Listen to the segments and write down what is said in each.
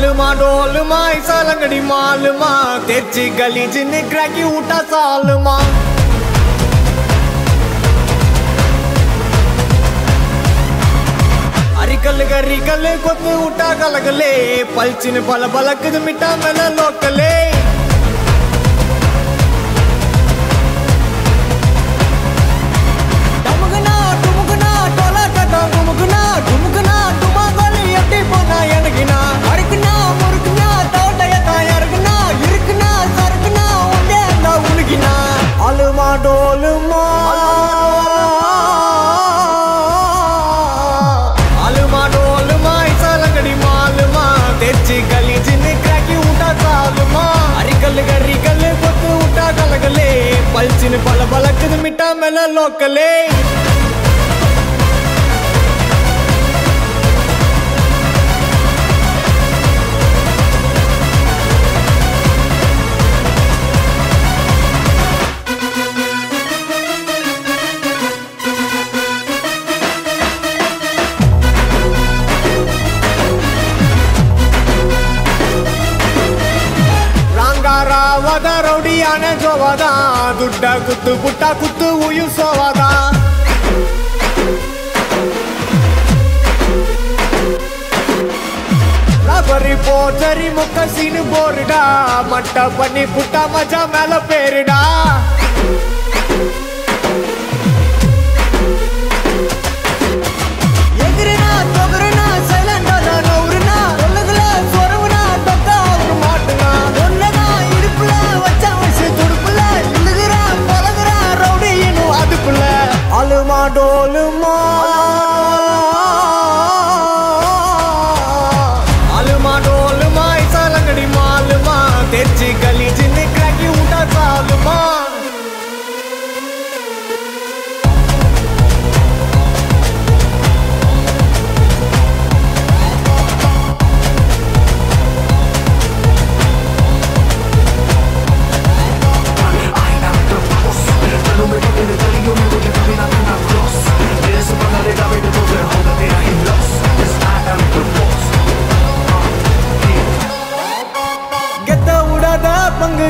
मालमा डोलमा ऐसा लंगड़ी मालमा तेजी गलीज निकरा की उठा सालमा। अरिकल कुछ उठा गलगले पलचिन पल बलक मिटा मेल लोकले पलचिन पल बलक मिटा मेल लोकले रौड़ियाने जो वादा दुड्डा कुत्तु पुट्टा कुत्तु उयु सोवादा रबरी पोचरी मुक्कसीन बोरडा मट्टा पनी पुट्टा मजा मेल पेरडा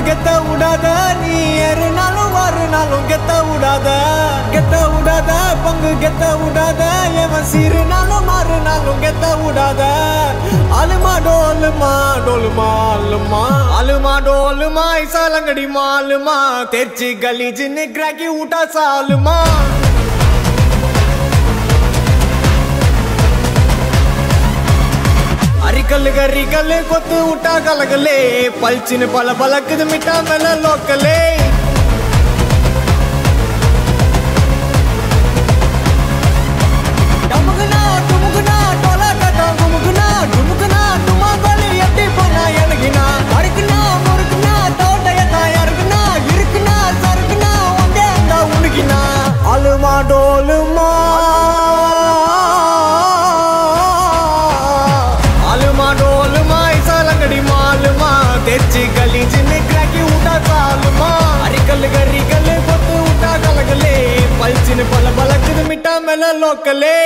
गता उड़ादा नी अरनालो वारनालो गता उड़ादा पंग गता उड़ादा ये मसीर नालो मारनालो गता उड़ादा अलमा डोलमा ऐसा लंगड़ी मालमा तेजी गलीज निगरा की उठा सालमा। अरिकल कुछ उठा गलगले पलचिन पल बलक मिटा मेल लोकले पलचिन पल बलक मिटा मेल लोकले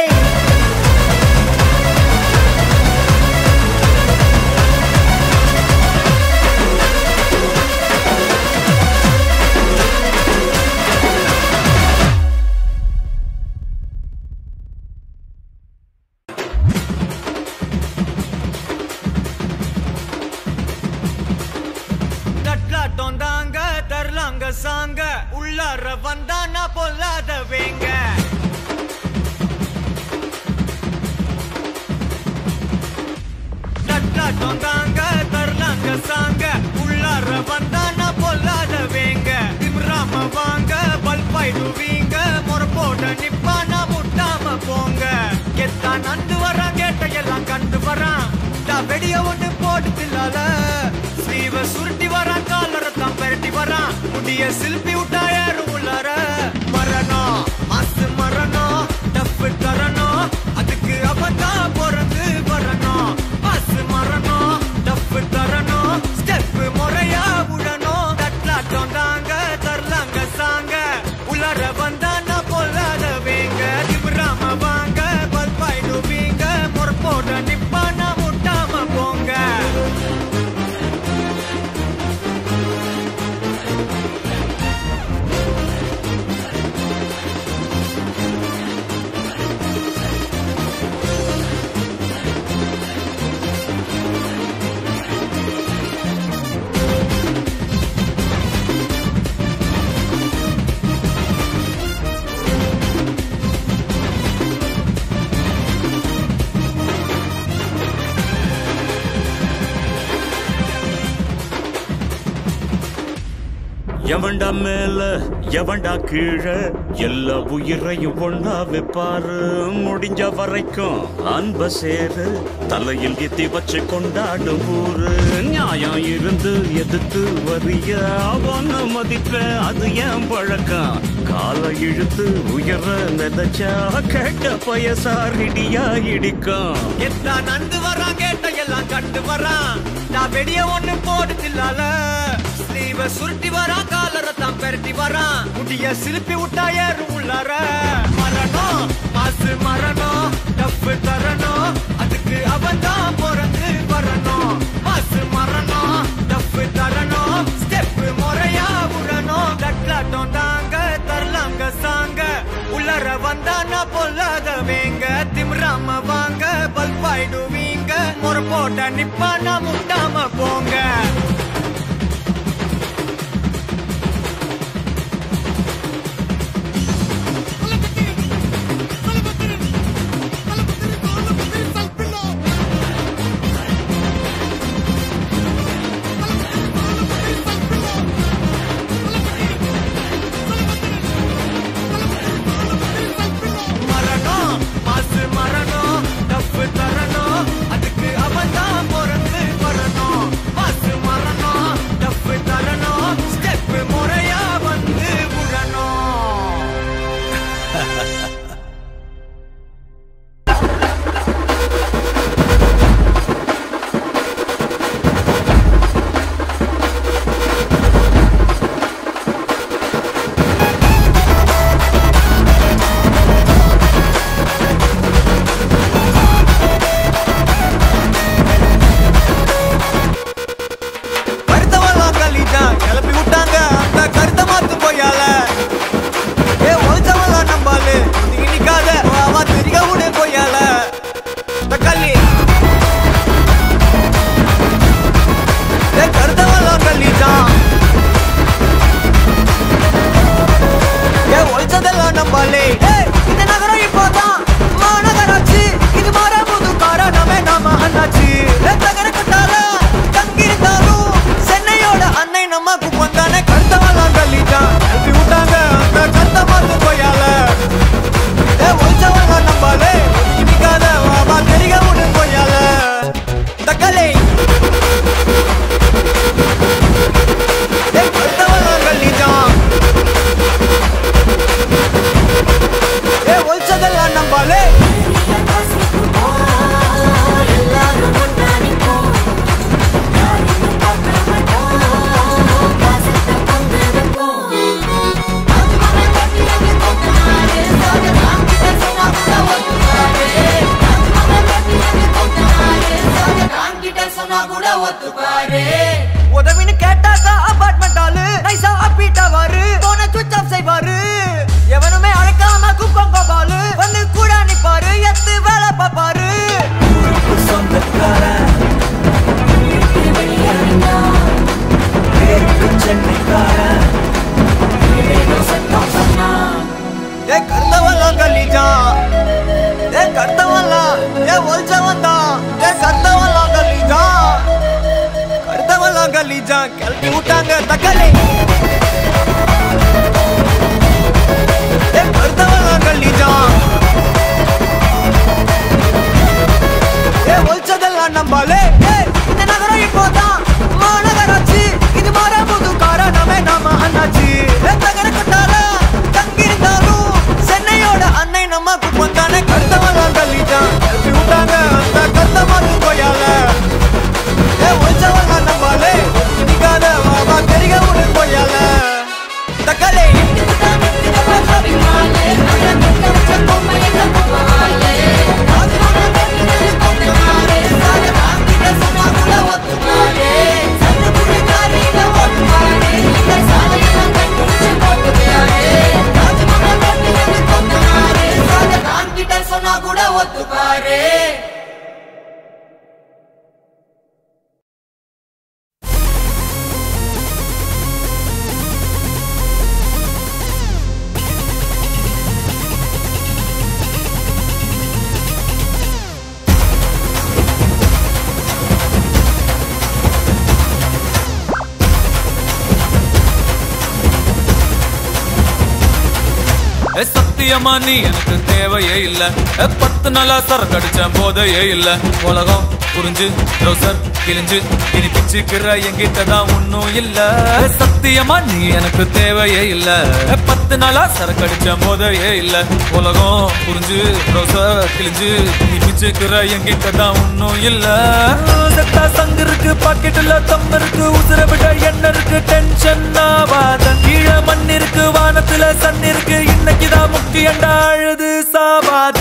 सांग उल्लार वंदाना पोलाद वेंग नट्टा टोंगांग तरलांग सांग उल्लार वंदाना पोलाद वेंग तिमराम वांग बलपाइडु विंग मोरपोड निप्पाना मुट्टाम पोंग केत्ता नंदुवरा केटयला कंदुवरा दा बेडिय ओंडु पोडु तिल्लाल श्रीव सुरटी वरा कालर तंपेरटी वरा ये सिल्पी उठाया रूलारा मरना आस मरना दफ करना अदक अबदा पोरद मरना आस मरना दफ करना स्टेप मोरया उड़ना तटला टोंगांग तरलांग सांग उलर वंदना पोलाद वेंग तिमराम वांग बलपाइडु विंग मोरपोड निप्पाना मुट्टाम पोंग। எவண்டா மேல எவண்டா கீழே எல்லா உயிரையும் ஒண்ணா வைப்பாரு. முடிஞ்ச வரைக்கும் அன்ப சேரு, தலையில் எத்தி வச்சு கொண்டாடும் ஊரு. நியாயம் இருந்து எதிர்த்து வரிய அவன மதிப்ப அது ஏன் பழக்கம். காலை இழுத்து உயர நினைச்சா கேட்ட பயசார் இடியா இடிக்கும். எத்தா நந்து வரான் கேட்ட எல்லாம் கட்டு வரான். நான் வெடிய ஒண்ணு போடு தில்லால ஸ்லீவ சுருட்டி வரான், காலரை தான் பெருட்டி வரான். முடிய சிலுப்பி விட்டா ஏறும் உள்ளார. மரணம் மாசு மரணம் டப்பு தரணும், அதுக்கு அவன் தான் பிறந்து வரணும். மாசு மரணம் டப்பு தரணும், ஸ்டெப்பு முறையா விடணும். தட்லாட்டம் தாங்க தரலாங்க சாங்க, உள்ளர வந்தானா பொல்லாதவேங்க. திமிராம வாங்க பல்பாயிடுவீங்க, ஒரு போட்ட நிப்பானா முட்டாம போங்க. சத்தியமா நீ எனக்கு தேவையே இல்ல, பத்து நாளா சர கடிச்ச போதையே இல்ல. உலகம் புரிஞ்சு ரோசர் கிழிஞ்சு இனி பிச்சுக்கிற எங்கிட்டதான் ஒன்னும் இல்ல. சத்தியமா நீ எனக்கு தேவையே இல்ல, பத்து நாளா சர கடிச்ச போதையே இல்ல. உலகம் புரிஞ்சு ரோசர் கிழிஞ்சு இனி பிச்சுக்கிற எங்கிட்டதான் ஒன்னும் இல்ல. சங்கு இருக்கு பாக்கெட்டுல தம்பு இருக்கு, உசுர விட என்ன இருக்கு, டென்ஷன் ஆவாத. கீழ மண் இருக்கு வானத்துல சன் இருக்கு, இன்னைக்குதான் முக்கியம் அழுது சாவாத.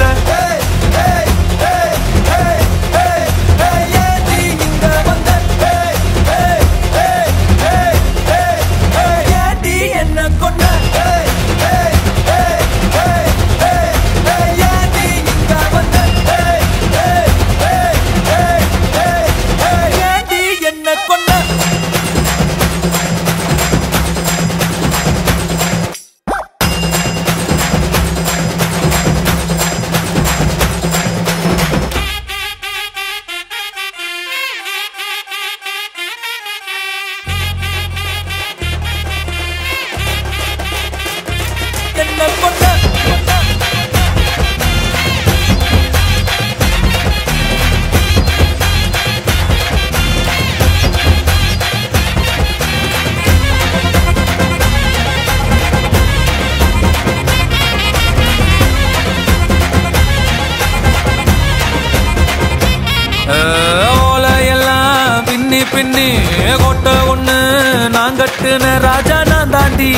राजा ना दांडी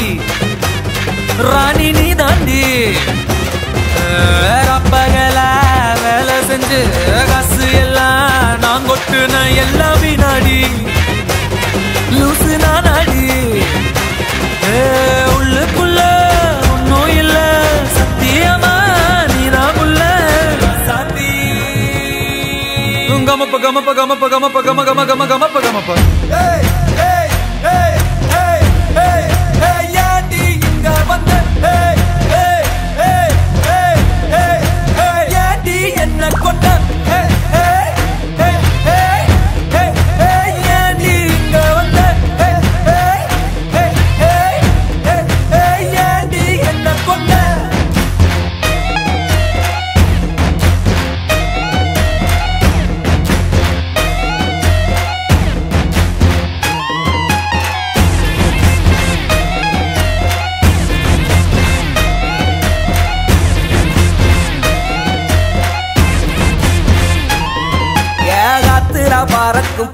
रानी नी दांडी गम प गम प गम प गम प गम गम गम गम प गम प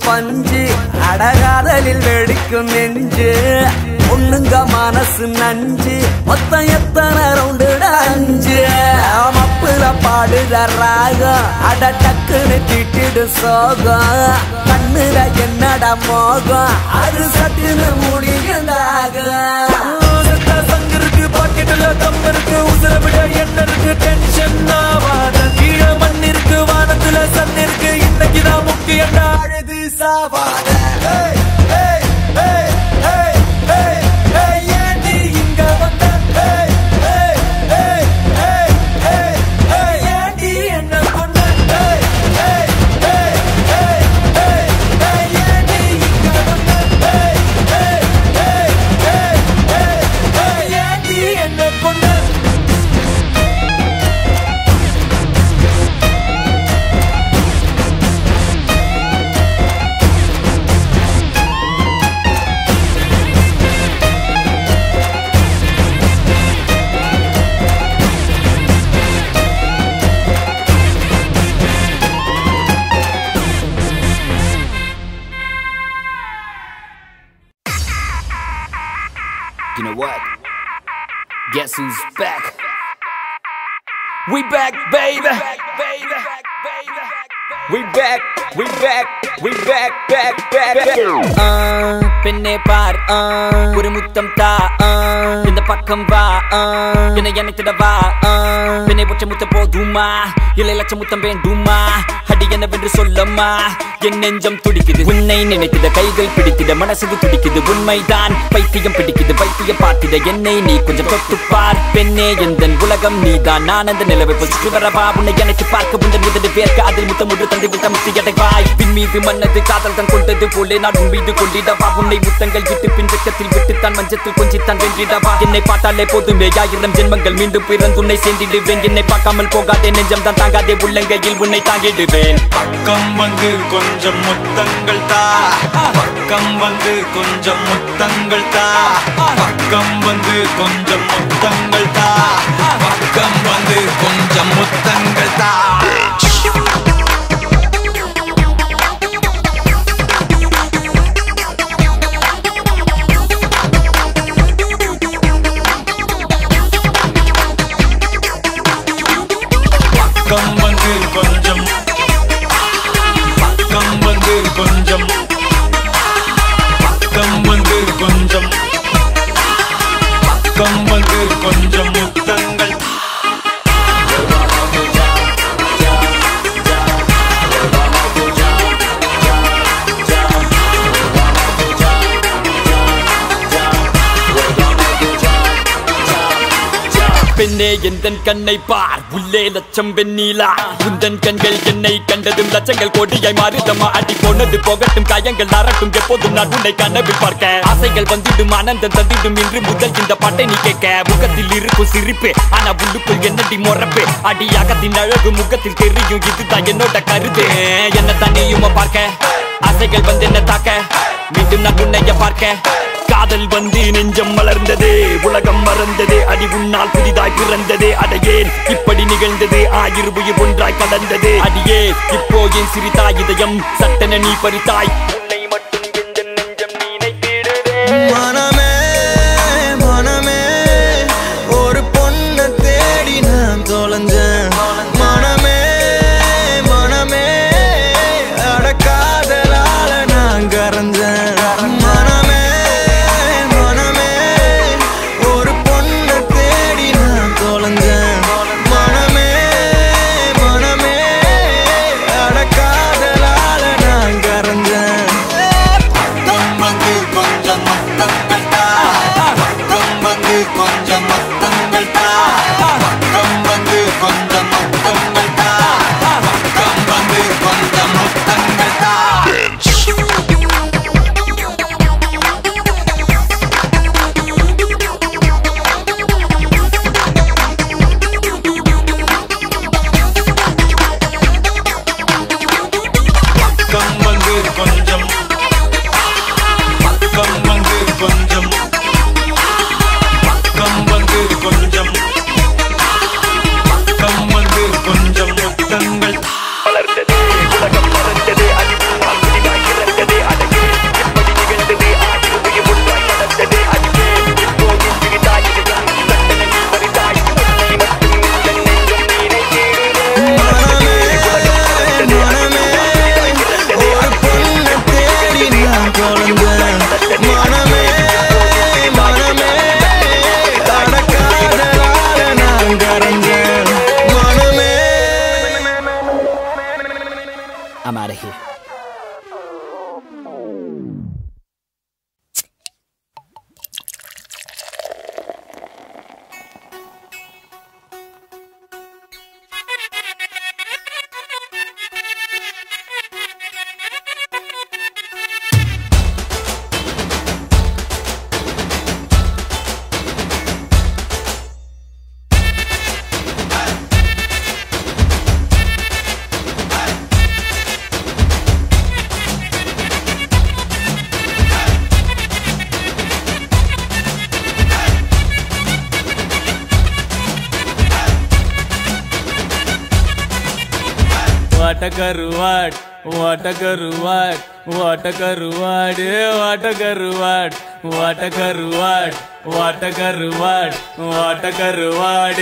பஞ்சு அடகாதலில் வெடிக்கும் நெஞ்சு ஒண்ணுங்க மனசு நஞ்சு மொத்தம் எத்தனை ரவுண்டுடா அஞ்சு மப்புல பாடுற ராகம் அட டக்குன்னு திட்டிடு சோகம் கண்ணுல என்னடா மோகம் அது சட்டுன்னு முடியுதாக பாக்கெட்டுல தம்பு இருக்கு உசுர விட என்ன இருக்கு டென்ஷன் ஆவாத கீழ மண் இருக்கு வானத்துல சன் இருக்கு இன்னைக்குதான் முக்கியம் அழுது சாவாத Who's back? We back, baby. We back, we back, we back, back, back, back. Penne paar, puru muttam ta, pinda pakkam va, pinna yanithada va, pinne pocha mutta poduma, ilela chamuttam venduma, hadiyana vendru sollamma, en nenjam tudikkudu, unnai nenaikkida kaigal pidikkuda, manasu tudikkudu, unmai dhaan, paithiyam pidikkudu, paithiyam paathida, ennai nee konjam tottu paar, penne endhan ulagam nee dhaan, naan andha nilavai pochu varava, unnai yanithu paarka undan mudadu verka adil muttam mudru thandu vittam tiyadai vai, pinmeedu mannadu kaadal than kondadu pole naadum meedu kondida va, unnai muttangal vittu pinrakkathil vittu thaan manjathil konji தான் வென்றிடவா என்னை பார்த்தாலே போதும் ஏழாயிரம் ஜென்மங்கள் மீண்டும் பிறந்துன்னை சேர்ந்திடுவேன். என்னை பார்க்காமல் போகாதே நெஞ்சம் தான் தாங்காதே உள்ளங்கையில் உன்னை தாங்கிடுவேன். பக்கம் வந்து கொஞ்சம் முத்தங்கள் தா, பக்கம் வந்து கொஞ்சம் முத்தங்கள் தா, பக்கம் வந்து கொஞ்சம் முத்தங்கள் தா, பக்கம் வந்து கொஞ்சம் முத்தங்கள் தா. பெண்ணே எந்தன் கண்ணை பார், உள்ளே லட்சம் வெண்ணிலா. உந்தன் கண்கள் என்னை கண்டதும் லட்சங்கள் கோடியாய் மாறுதமா. அடி போனது போகட்டும் காயங்கள் நாரட்டும், எப்போதும் நான் உன்னை கனவில் பார்க்க. ஆசைகள் வந்துடும் ஆனந்தம் தந்திடும், இன்று முதல் இந்த பாட்டை நீ கேட்க. முகத்தில் இருக்கும் சிரிப்பே ஆனா உள்ளுக்குள் என்னடி முறப்பே. அடியாகத்தின் அழகு முகத்தில் தெரியும், இதுதான் என்னோட கருத்து. என்ன தண்ணியுமா பார்க்க, ஆசைகள் வந்து என்ன தாக்க, மீண்டும் நான் உன்னைய பார்க்க. காதல் வந்து நெஞ்சம் மலர்ந்ததே, உலகம் மறந்ததே, அடி உன்னால் புதிதாய் பிறந்ததே. அடையேன் இப்படி நிகழ்ந்ததே, ஆயிரு உயிர் ஒன்றாய் கலந்ததே. அடியே இப்போ ஏன் சிரித்தாய் இதயம் சட்டென நீ பறித்தாய். உன்னை மட்டும் எந்தன் நெஞ்சம் நீனை தேடுதே. I'm out of here. What a karuwad, what a karuwad, what a karuwad, what a karuwad, what a karuwad, what a karuwad.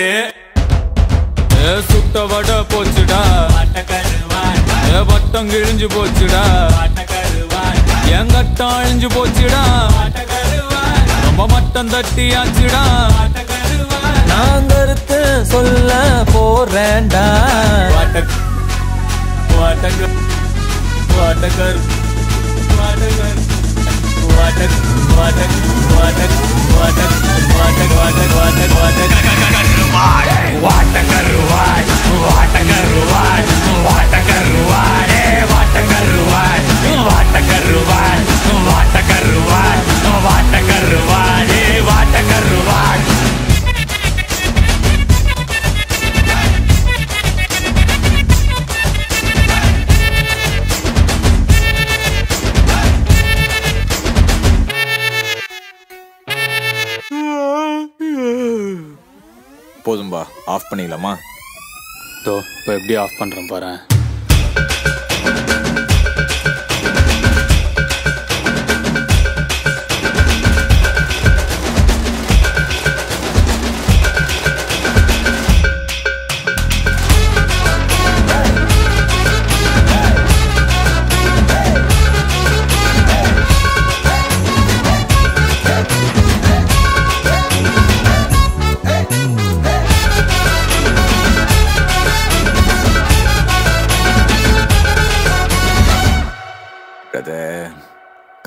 Hey, sutta vada pochida, what a karuwad. Hey, vattam gilinju pochida, what a karuwad. Yengatta alinju pochida, what a karuwad. Romba mattan thatti achida, what a karuwad. Naan karuthu solla porenda, what a. What a girl, what a girl, what a girl, what a girl, what a போதும்பா, off பண்ணிக்கலாமா? தோ இப்போ எப்படி off பண்ணுறேன் பாரு.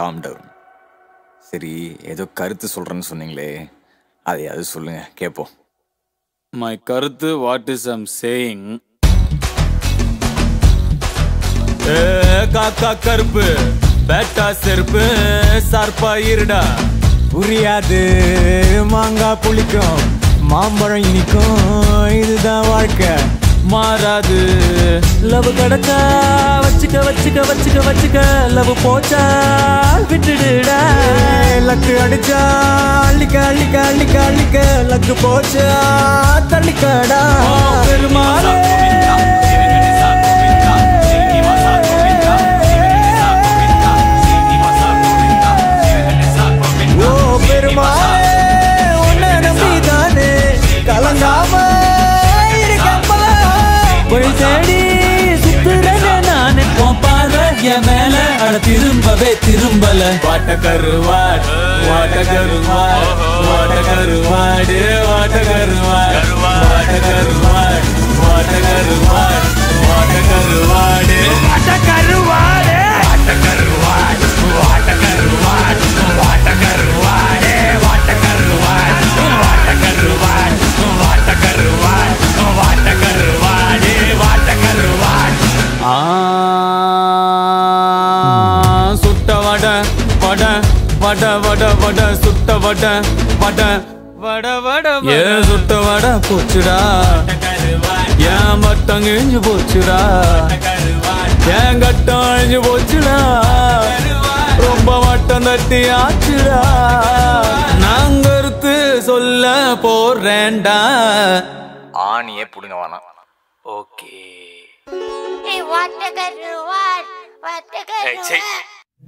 Calm down. சரி, ஏதோ கருத்து சொல்கிறேன்னு சொன்னீங்களே, அதை அது சொல்லுங்க கேட்போம். மை கருத்து, வாட் இஸ் ஐம் சேயிங். காக்கா கருப்பு பேட்டா செருப்பு சார்பா இருடா புரியாது, மாங்காய் புளிக்கும் மாம்பழம் இனிக்கும், இதுதான் வாழ்க்கை மாறாது. லவ் கடக்கா வச்சுக்க வச்சுக்க வச்சுக்க வச்சுக்க, லவ் போச்சா விட்டுடுடா, லக்கு அடிச்சா அள்ளிக்க அள்ளிக்க அள்ளிக்க அள்ளிக்க, லக்கு போச்சா தள்ளிக்கடா. பெருமாளே ஓ பெருமாளே, உன்னை நம்பிதானே கலங்காம மேல அட திரும்பவே திரும்பல. வாட்டகருவாடு வாட்டகருவாடு வாட்டகருவாடு வாட்டகருவாடு வாட்டகருவாடு வாட்டகருவாடு வாட்டகருவாடு வாட்டகருவாடு வாட்டகருவாடு வாட்டகருவாடு வாட்டகருவாடு வாட்டகருவாடு வாட்டகருவாடு வாட்டகருவாடு வாட்டகருவாடு. சுட்ட வட வட வட வட வட சுட்ட வட வட வட வட ஏ சுட்ட வட போச்சுடா, ஏன் மட்டம் கிழிஞ்சு போச்சுடா, ஏன் கட்டம் அழிஞ்சு போச்சுடா, ரொம்ப மட்டம் தட்டி ஆச்சுடா. நாங்க கருத்து சொல்ல போறேன்டா, ஆணியே புடுங்க வேணாம். Okay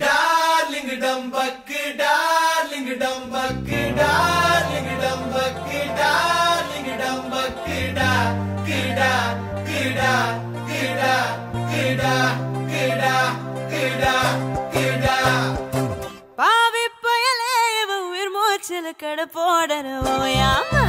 darling dumbuck darling dumbuck darling dumbuck darling dumbuck kida kida kida kida kida kida kida kida paavi payale uir moochil kadapodano yama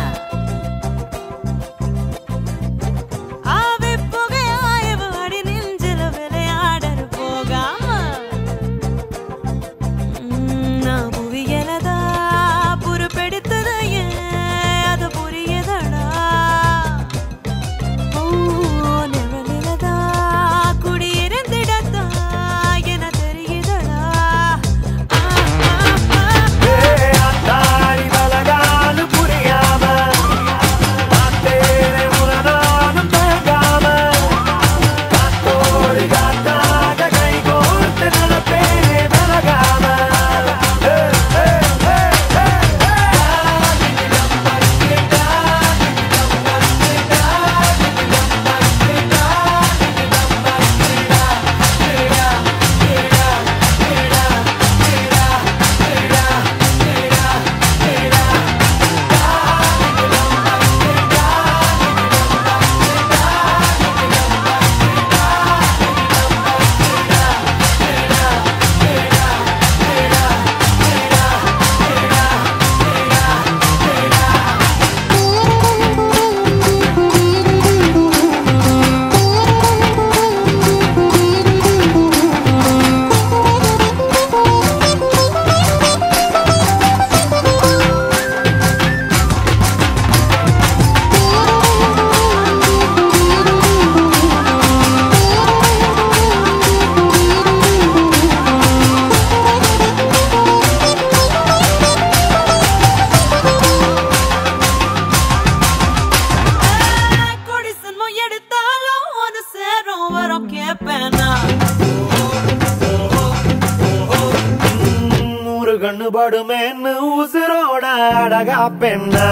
கண்ணுபடுமேன்னு உசுரோட அடகா பெண்ணா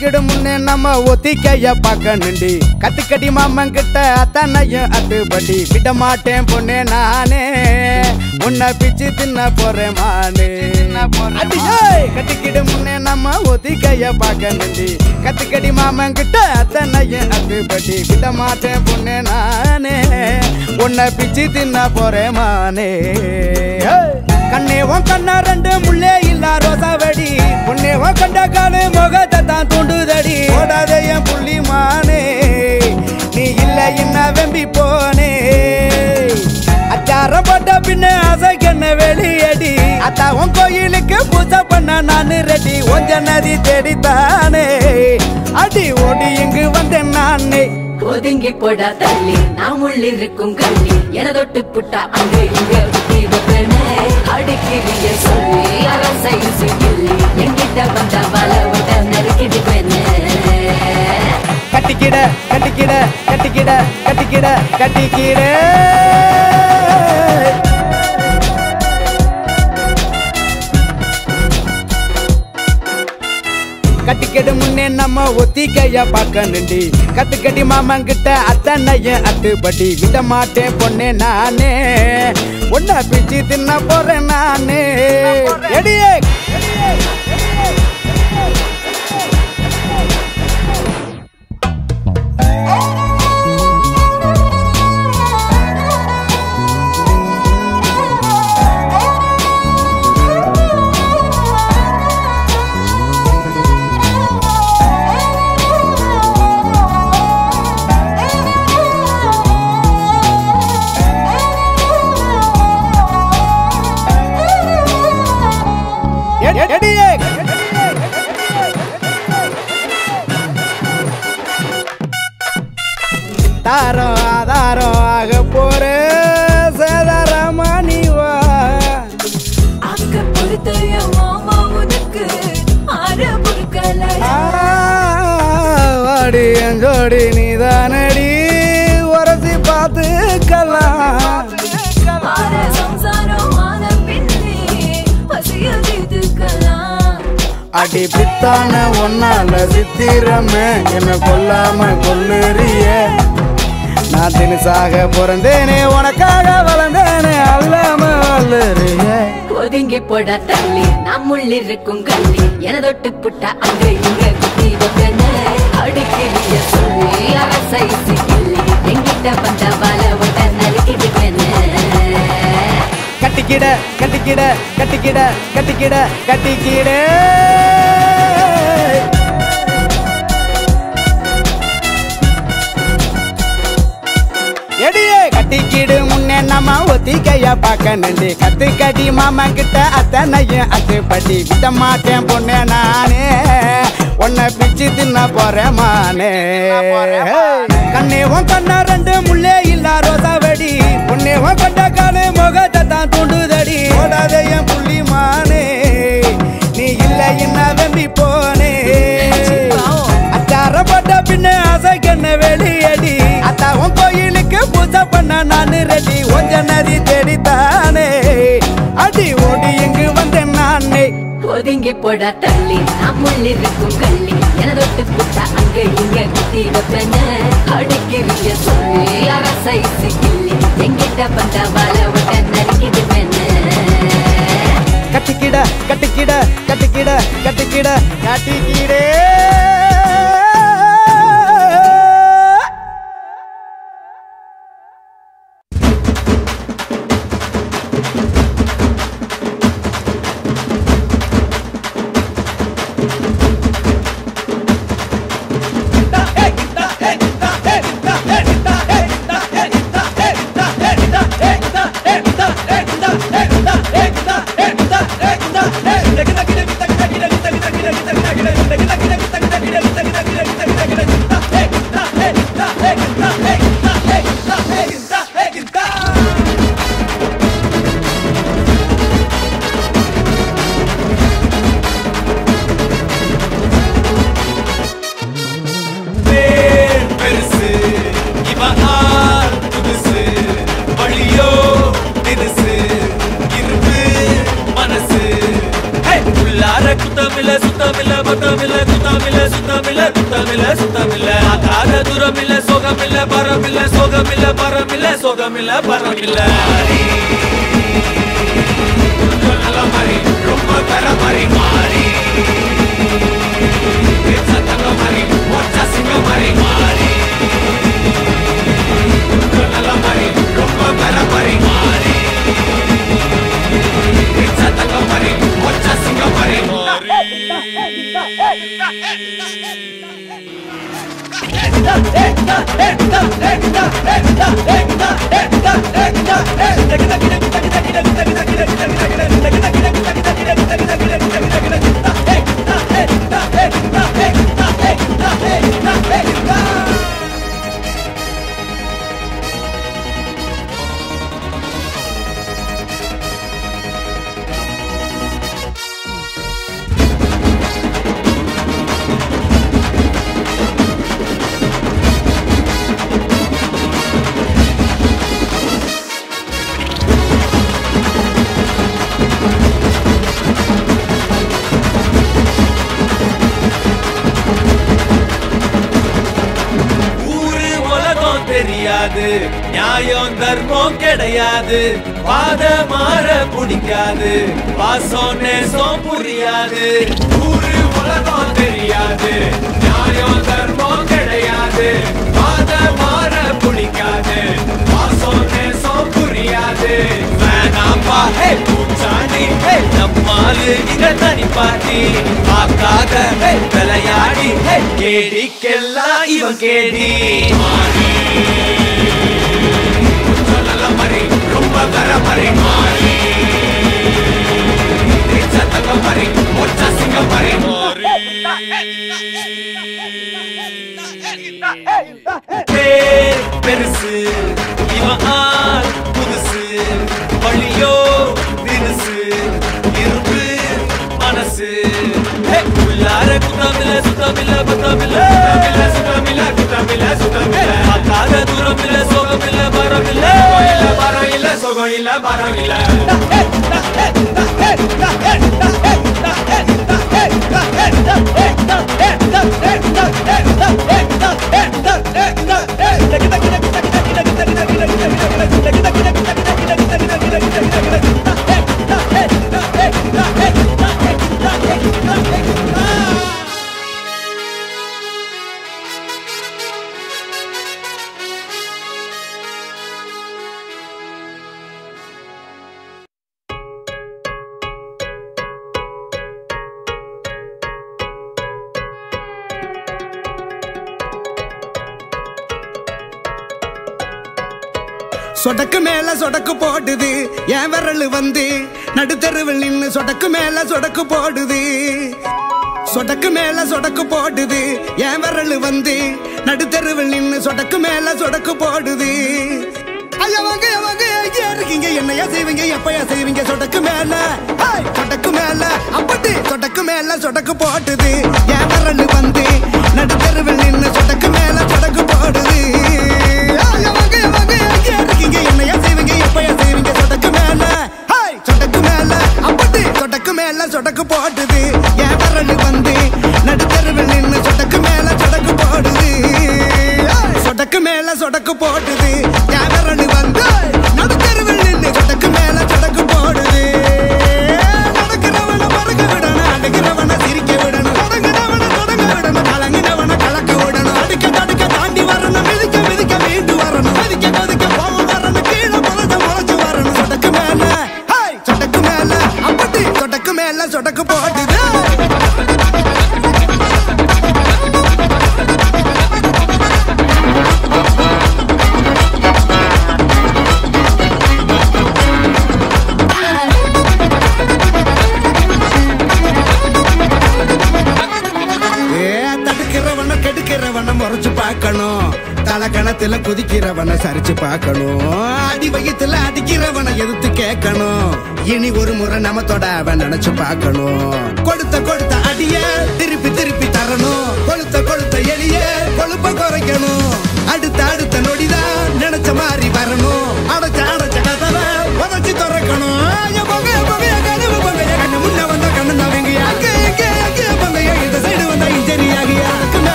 गिड़ मुन्ने नम ओती पाकणुंडी कत्तिकडी मामन किट्टा अतनैयम अटुपडी विड माटेन पोन्ने नाने उन्ना पिच्ची तिन्न पोरे माने कत्तिकडी मुन्ने नम ओती पाकणुंडी कत्तिकडी मामन किट्टा अतनैयम अटुपडी विड माटेन पोन्ने नाने उन्ना पिच्ची तिन्न पोरे माने कन्ने वो कन्ना रंडे मुल्ले इल्ला रोजा वडी पुन्ने वो कंडा काले मोगत तां तूंडु दडी ओडादे एं पुल्ली माने नी इल्ला इन्ना वेंबी पोने अचार पट्ट पिन्ने आसे कन्ने वेलियडी अता उन कोयिलुक्कु पूजा पन्ना नान रेडी ओंजनदी तेडी ताने अडी ओडी इंगु वंदे नाने ओदिंगी पोडा तल्ली ना मुल्लिरुक्कुम गल्ली एना दोट्टु पुट्टा अंगे इंगे दीवकने அடிக்கிறியே சொல்லி அரசை சிக்கிலி எங்கிட்ட வந்த வலவுட நறுக்கிட்டு பெண்ணே கட்டிக்கிட கட்டிக்கிட கட்டிக்கிட கட்டிக்கிட கட்டிக்கிட कटिकड़ी मुन्ने नम ओती पाकणुंडी कत्तिकडी मामन किट्टा अतनैयम अटुपडी विड माटेन पोन्ने नाने उन्ना पिच्ची तिन्न पोरे नाने एडिये तारो आधारो आग पोरे सदरमणिवा आग पुरतय मामा उदक आर पुरकला आड़ी जोड़ी निदानडी वरसी बात कला आर संसारो मान पिन्नी हसी दीद कला आड़ी पितान वन्नाल सितिरम एन कोल्लाम कोल्लरिये நான் தினசாக பிறந்தேனே உனக்காக வளர்ந்தேனே அல்லாம வளரே ஒதுங்கி போடா தள்ளி நம்முள்ள இருக்கும் கள்ளி எனதொட்டு புட்டா அங்க இங்க குத்தி வைக்கனே அடிக்கிறிய சொல்லி அரசை சிக்கிலி எங்கிட்ட வந்த வலவுட நறுக்கிட்டு பெண்ணே கட்டிக்கிட கட்டிக்கிட கட்டிக்கிட கட்டிக்கிட கட்டிக்கிட कटिकिड़ मुन्ने नम ओती पाकणुंडी कत्तिकडी मामन किट्टा अतनैयम अटुपडी विड माटेन पोन्ने नाने उन्ना पिच्ची तिन्न पोरे माने कन्ने वो कन्ना रंडे मुल्ले इल्ला रोजा वडी पुन्ने वो कंडा काले मोगत तां तूंडु दडी ओडादे एं पुल्ली माने नी इल्ला इन्ना वेंबी पोने अचार पट्ट पिन्ने आसे कन्ने वेलियडी अता उन कोयिलुक्कु पूजा पन्ना नान रेडी ओंजनदी तेडी ताने अडी ओडी इंगु वंदे नाने ओदिंगी पोडा तल्ली नामुल्लिरुक्कुम कल्ली एनदोट्टु पुट्टा अंग इंग कुत्ती वैपने अडिक्किरिये सोल्ली அரசை சிக்கிலி எங்கிட்ட வந்த வலவுட நறுக்கிட்டு பெண்ணே கட்டிக்கிட கட்டிக்கிட கட்டிக்கிட கட்டிக்கிட கட்டிக்கிடே सुता मिले सुता मिले बता मिले सुता मिले सुता मिले सुता मिले सुता मिले आधा आधा दूर मिले सोगा मिले बारा मिले सोगा मिले बारा मिले सोगा मिले बारा मिले मारी नला मारी रुम्मा करा मारी मारी इच्छा तंगा मारी मोचा सिंगा मारी मारी नला मारी रुम्मा करा मारी मारी इच्छा तंगा मारी मोचा सिंगा मारी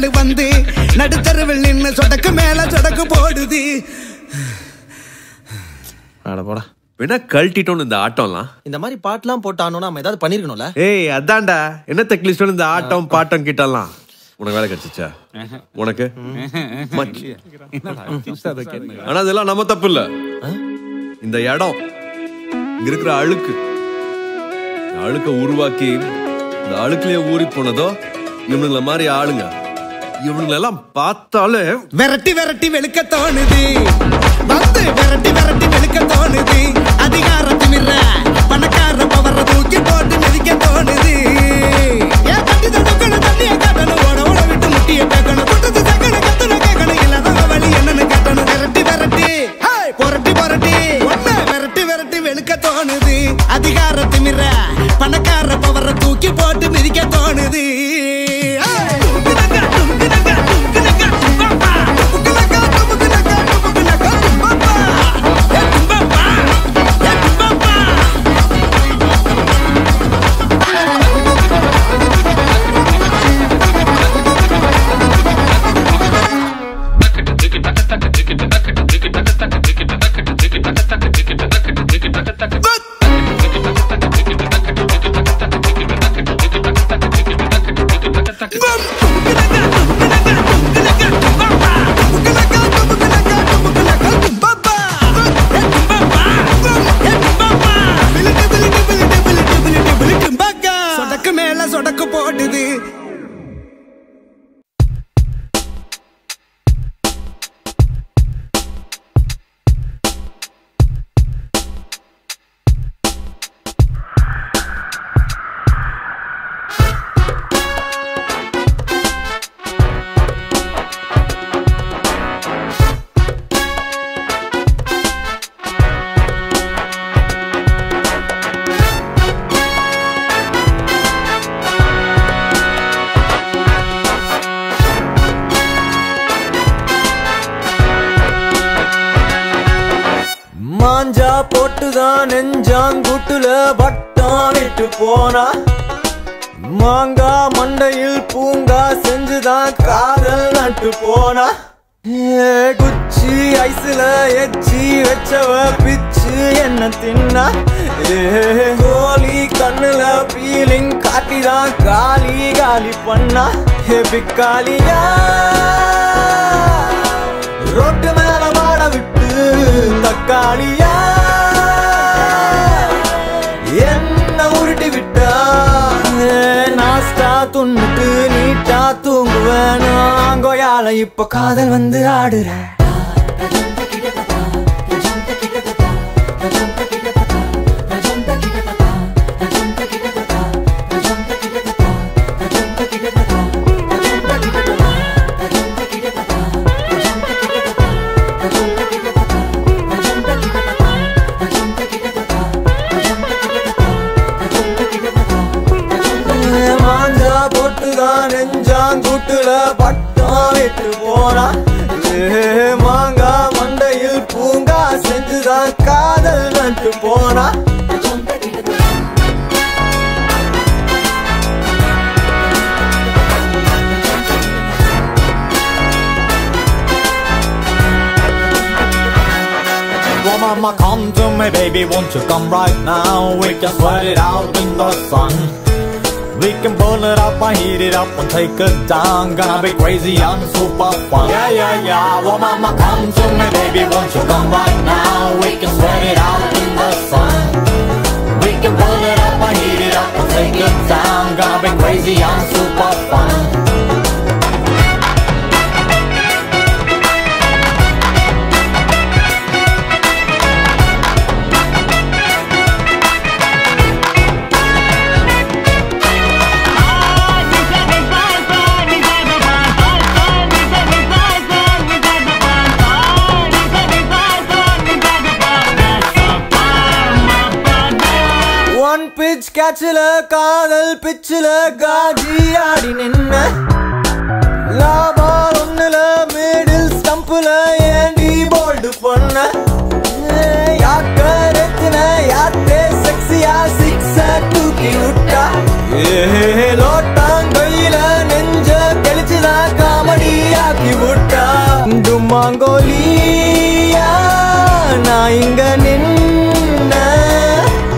கால் வந்து நடுத்தருவில் நின்னு சொடக்கு மேல சொடக்கு போடுது. அட போடா என்ன கல்ட்டிட்டோன்னு இந்த ஆட்டம்லாம் இந்த மாதிரி பாட்டெல்லாம் போட்டானோன்னா நம்ம ஏதாவது பண்ணிருக்கணும்ல. ஏய் அதான்டா என்ன தக்லீஸ்டோன்னு இந்த ஆட்டம் பாட்டம் கிட்டலாம். உனக்கு வேலை கிடைச்சிச்சா உனக்கு? ஆனா இதெல்லாம் நம்ம தப்பு இல்ல. இந்த இடம் இங்க இருக்கிற அழுக்கு அழுக்க உருவாக்கி இந்த அழுக்குலயே ஊறி போனதோ இவனுங்களை மாதிரி ஆளுங்க. இவனுங்களை எல்லாம் பார்த்தாலே விரட்டி விரட்டி வெளுக்க தோணுது. வந்து விரட்டி விரட்டி வெளுக்க தோணுது. அதிகாரத்தின் இல்ல பணக்கார பவரை தூக்கி போட்டு நெருக்க தோணுது. ஏன் கட்டி தடுக்கணும் தண்ணியை காட்டணும் ஓட ஓட விட்டு முட்டியை கேட்கணும் கூட்டத்து தக்கணும் கத்தணும் கேட்கணும் இல்லாதவங்க வழி என்னன்னு கேட்டணும். விரட்டி விரட்டி புரட்டி புரட்டி ஒண்ணு விரட்டி விரட்டி வெளுக்க தோணுது. அதிகாரத்தின் இல்ல பணக்கார பவரை தூக்கி போட்டு மிதிக்க தோணுது. இப்ப காதல் வந்து ஆடுற Baby, won't you come right now? We can sweat it out in the sun. We can burn it up and heat it up and take it down. Gonna be crazy and super fun. Yeah, yeah, yeah. Well, mama, come to me, baby, won't you come right now? We can sweat it out in the sun. We can burn it up and heat it up and take it down. Gonna be crazy and super fun. காச்சில காதல் பிச்சில காஜி ஆடி நின்ன லாபால் ஒண்ணுல middle ஸ்டம்புல ஏண்டி bolt பண்ண யாக்க ரத்தின யாத்தே செக்ஸியா six தூக்கி விட்டா ஏ லோட்டாங்கொயில நெஞ்ச கழிச்சுதான் मंगोलिया ना इंग निन्ने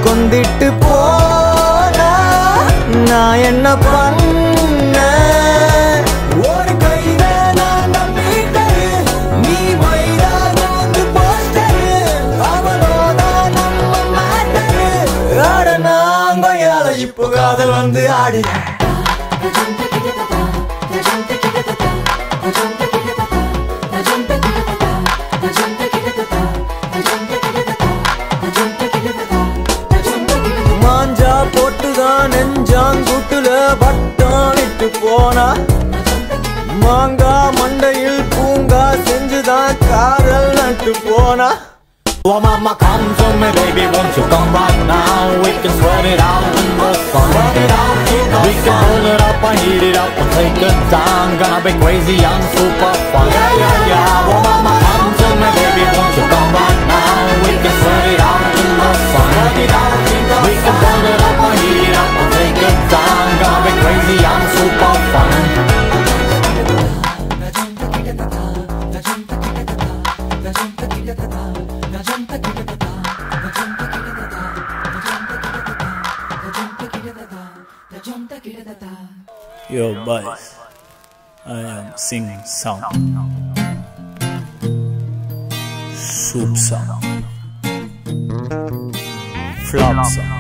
कोंदिट्टु पोना ना एन्ना पन्ने ओर कैदा नान नंबिट्टे नी वैदा नानु पोस्टरे अवलोदा नम्म माट्टे आड नांगयाल इप्पु कादल वंदु आडि मांगा मंडल पूंगा सेंजदा कारल नट्टु पोना वो मामा come to me baby won't you come back now we can sweat it out in the sun we can hold it up and heat it up and take a time gonna be crazy I'm super fun yeah yeah yeah wo mama come to me baby won't you come back now we can sweat it out in the sun we can hold it up and heat it up and take a time gonna be crazy I'm super fun Your voice, I am singing song, soup song, flop song.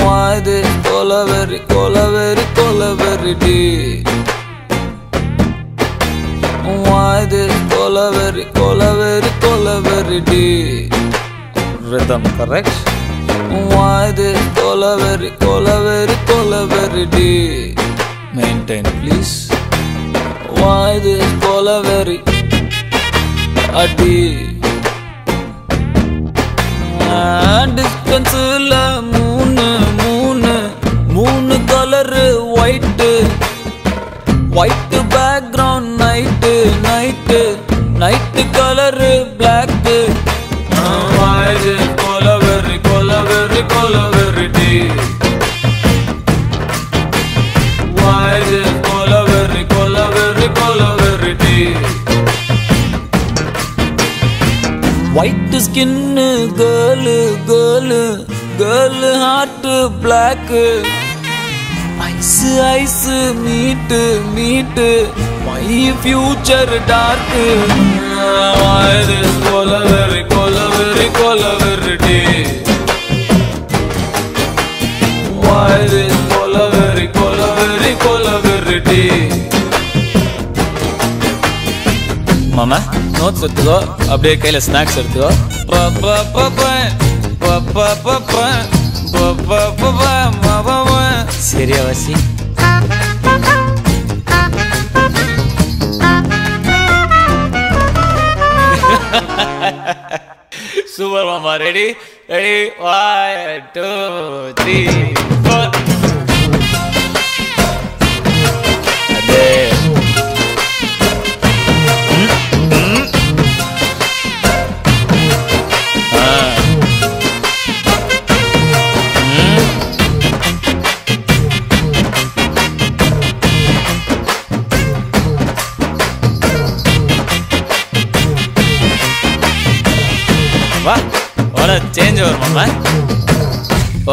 Why this Collaberry, Collaberry, Collaberry day? Why this Collaberry, Collaberry, Collaberry day? Rhythm correct. Why this Collaberry, Collaberry, Collaberry day? Maintain please. Why this Collaberry a day? Distance la moon color white background night color black. Why this Collaberry? Collaberry day. Why is it Collaberry? Collaberry, Collaberry day. White skin girl, girl heart black. Ice meet. My future dark. Why is it Collaberry? Collaberry, Collaberry day. Why this Collaberry, Collaberry, Collaberry day? Mama, notes எடுத்துக்கோ அப்படியே கையில snacks எடுத்துக்கோ. மாமா சரியா வாசி. Super mama, ready? Ready? 1, 2, 3, 4. Ade. Change over mama.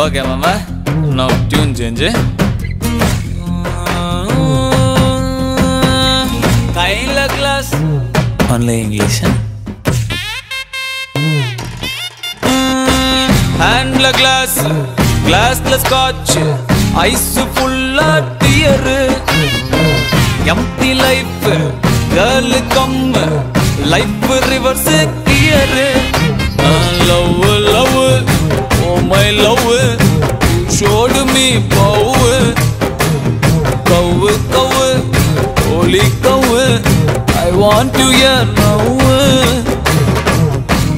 Okay mama, now tune change. Kaila class only English. Hand la glass, glass la scotch, ice full of tear. Empty life, girl come, life reverse gear. Love, love, oh my love, showed me power. Cover, cover, holy cover, I want to hear now.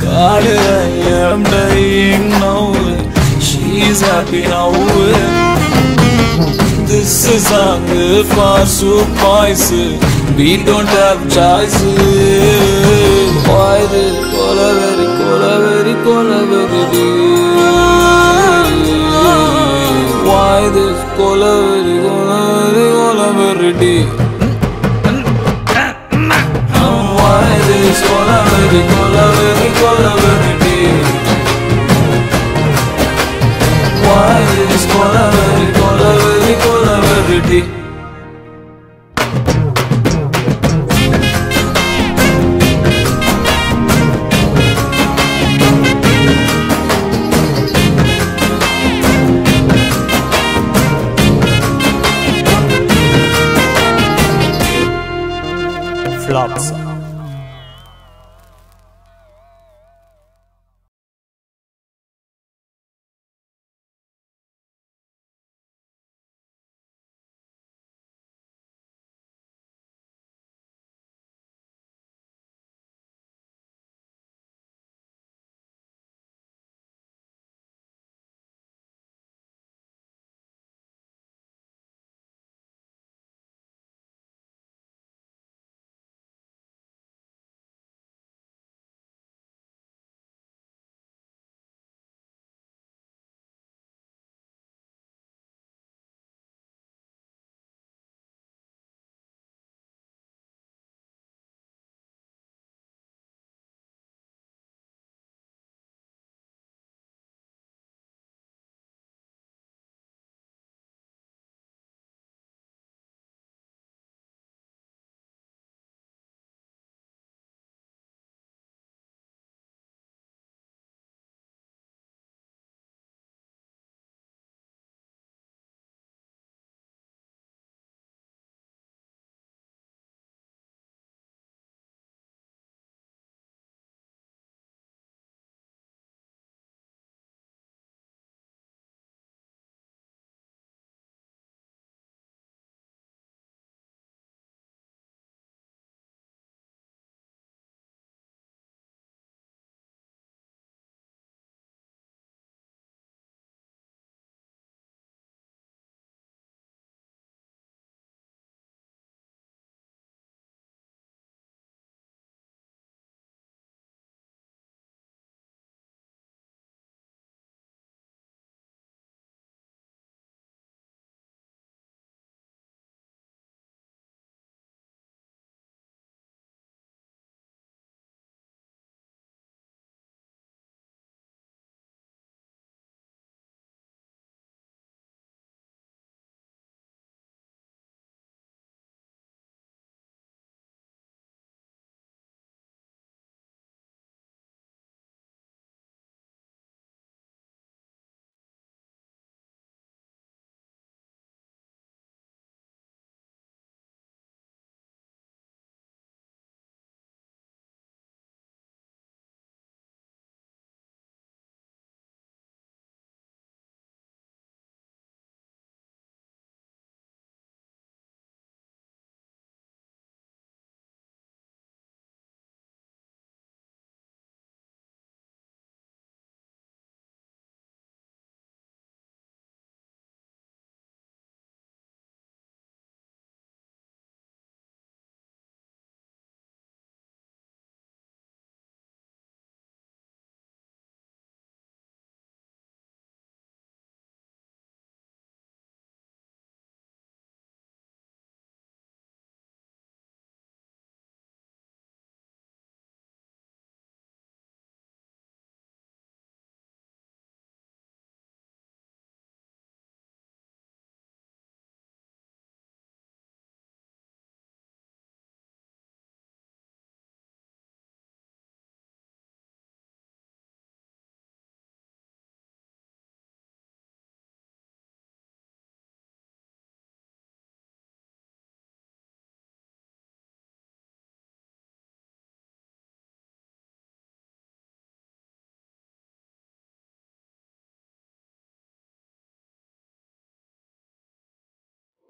God, I am dying now. She's happy now. This is song for surprise. We don't have choice. Why this Collaberry? Collaberry, Collaberry day. Why this Collaberry? security. Why this collaborativity? Why this collaborativity? Flops.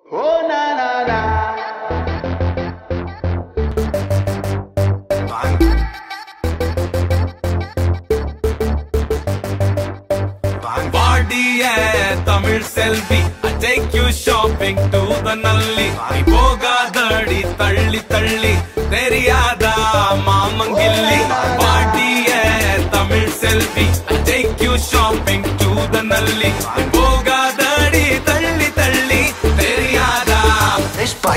Oh na na na. Bang. Bang. Body hai Tamil selfie. I take you shopping to the Nalli. I boga thadi thalli thalli. Teri yaada maamangilli. Body hai Tamil selfie. I take you shopping to the Nalli. I boga thadi thalli thalli. Bye.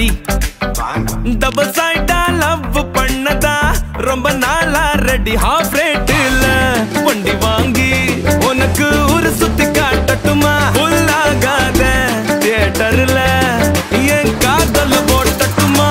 டி double சைடா love பண்ணதா ரொம்ப நாளா ready half ரேட்ல வண்டி வாங்கி உனக்கு ஒரு சுத்தி காட்டட்டுமா புல்லாகாத தியேட்டர்ல என் காதல் போட்டட்டுமா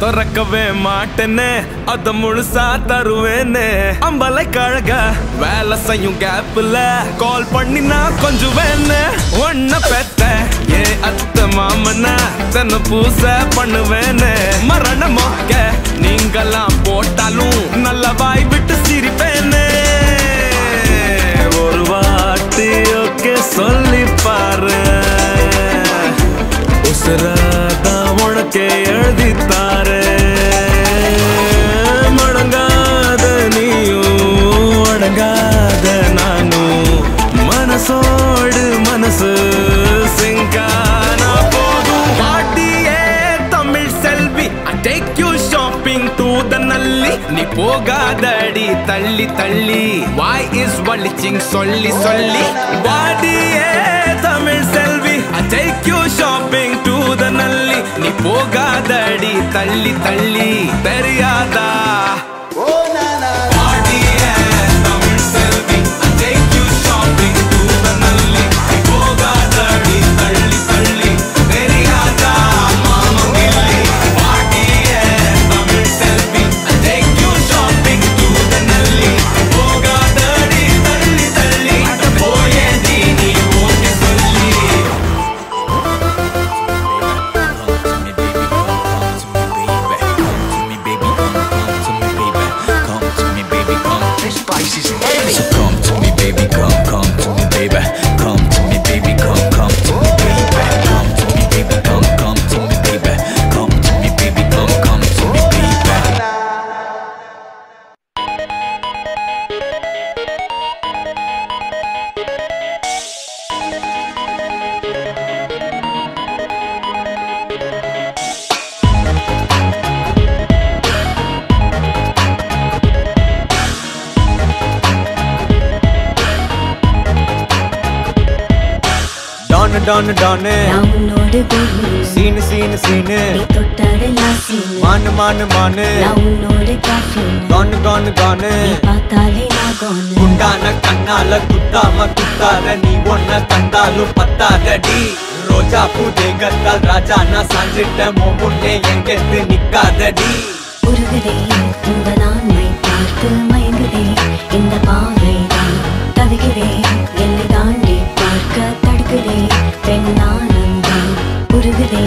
தொரக்கவே மாட்டேனே அத முழுசா தருவேனே அம்பலை கழக வேலை செய்யும் கேப்ல கால் பண்ணினா கொஞ்சம் வேணே ஒன்ன பெத்த ஏ அத்த மாமனா தன்னை பூச பண்ணுவேனே மரணமோக்க நீங்களாம் போட்டாலும் நல்ல வாய் விட்டு சிரிப்பேனே ஒரு வார்த்தை ஓகே சொல்லி பாரு உசுராதான் உனக்கே எழுதித்தாரே மடங்காத நீயும் அடங்காத நானும் மனசோடு மனசு சிங்கானா போதும் பாட்டியே தமிழ் செல்வி I take you shopping to the Nalli நீ போகாதடி தள்ளி தள்ளி why is வலிச்சிங் சொல்லி சொல்லி பாட்டியே தமிழ் செல்வி I take you shopping to the Nalli நீ போகாதடி தள்ளி தள்ளி தெரியாதா Don Donne Download Google Scene Scene Scene Tottadala Scene Man Man Man Download Caffeine Gone Gone Gone Paatale Na Gone Kundana Kannala Kuttama Kuttara Nee Onna Kandalu Pattaradi Roja Pudegattal Rajana Sanjitta Momunne Engethu Nikkadadi Urugade Ungalan Mai Paarthu Mayangade Indha Paavai Thavikire Ellai Taandi Paarka Tadukire பெண்ணானந்தம் உருகுதே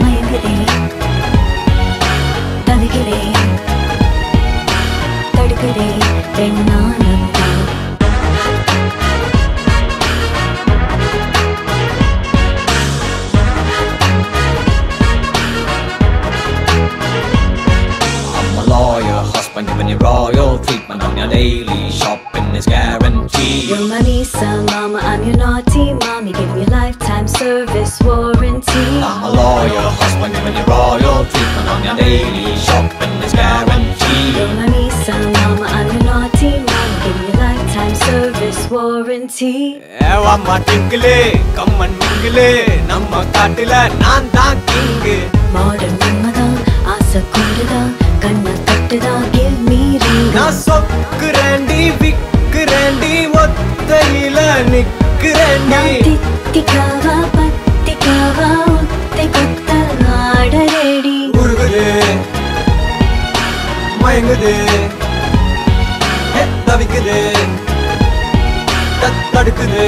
மயங்குதே தவிக்கிறே தடுக்கிறே பெண்ணானந்தம் I'm a lawyer, husband giving you royal treatment on your daily shopping is guaranteed You're my Lisa, mama, I'm your naughty mommy Give me lifetime service warranty I'm a lawyer, husband, giving you royal treatment On your daily shopping is guaranteed You're my Lisa, mama, I'm your naughty mommy Give me lifetime service warranty Eva ma tinkle, come and mingle Namma kaatila, naan dhaan king Modern namma dhaan, aasa kodu dhaan Kanna kattu dhaan, give me real Na sokku randi, vikku கிரண்டி ஒத்தையில நிக்கிறண்டி நான் தித்திக்காவா பத்திக்காவா ஒத்தை கொத்தல் ஆடரேடி உருகுதே மயங்குது தவிக்குது தடுக்குது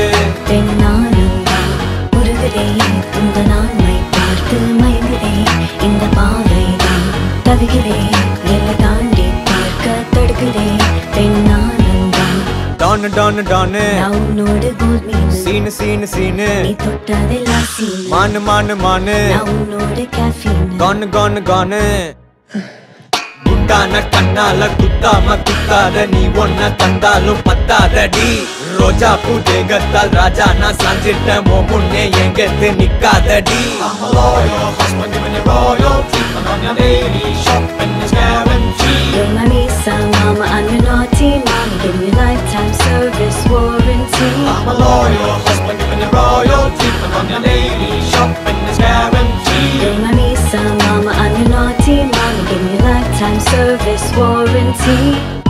உருகுதே இந்த நான்மை பார்த்து மயங்குதே இந்த பாவை தான் தவிக்குதே எல்லை தாண்டி பார்க்க தடுக்குதே Don don don naunodu gurme seen seen seen ni tottade lasi man man man naunodu caffeine gone gone gone guttana kannala guttama guttara nee onna tandalu pattaradi roja pudegattal raja na sanjitta mo munne engethe nikkadadi I'm a loyal husband giving you royalty on your lady shopping is guaranteed you're my Misa mama I'm your naughty mama give me lifetime service warranty I'm a loyal husband giving you royalty on your lady shopping is guaranteed you're my Misa mama I'm your naughty mama give me lifetime service warranty